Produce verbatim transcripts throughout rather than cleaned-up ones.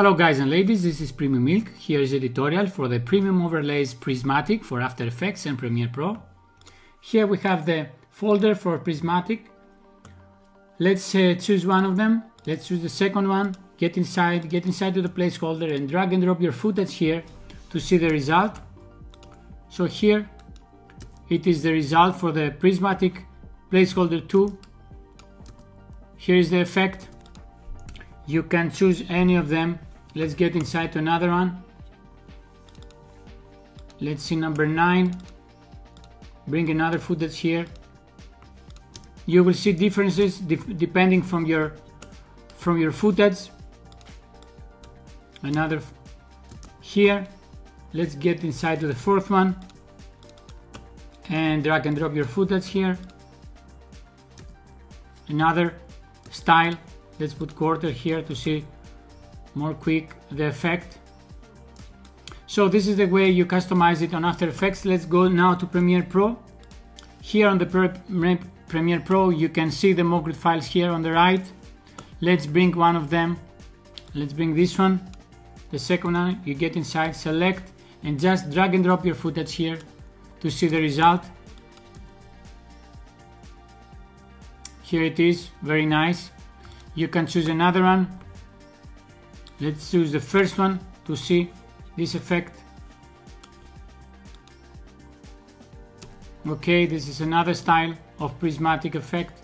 Hello guys and ladies, this is Premium Milk. Here is a tutorial for the Premium Overlays Prismatic for After Effects and Premiere Pro. Here we have the folder for Prismatic. Let's uh, choose one of them. Let's choose the second one. Get inside, get inside to the placeholder and drag and drop your footage here to see the result. So here it is the result for the Prismatic placeholder two. Here is the effect. You can choose any of them. Let's get inside to another one. Let's see number nine. Bring another footage here. You will see differences dif depending from your from your footage. Another here. Let's get inside to the fourth one and drag and drop your footage here. Another style. Let's put quarter here to see more quick the effect. So this is the way you customize it on After Effects. Let's go now to Premiere Pro. Here on the Pre- Premiere Pro you can see the Mogrt files here on the right. Let's bring one of them. Let's bring this one. The second one, you get inside, select and just drag and drop your footage here to see the result. Here it is, very nice. You can choose another one. Let's choose the first one to see this effect. Okay, this is another style of prismatic effect.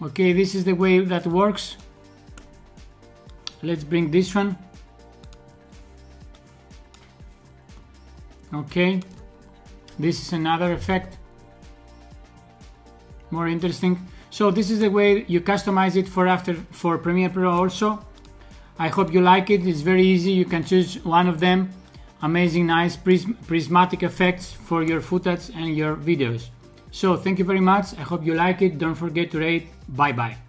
Okay, this is the way that works. Let's bring this one. Okay, this is another effect. More interesting. So this is the way you customize it for after for Premiere Pro also. I hope you like it. It's very easy. You can choose one of them. Amazing, nice prism prismatic effects for your footage and your videos. So thank you very much. I hope you like it. Don't forget to rate. Bye bye.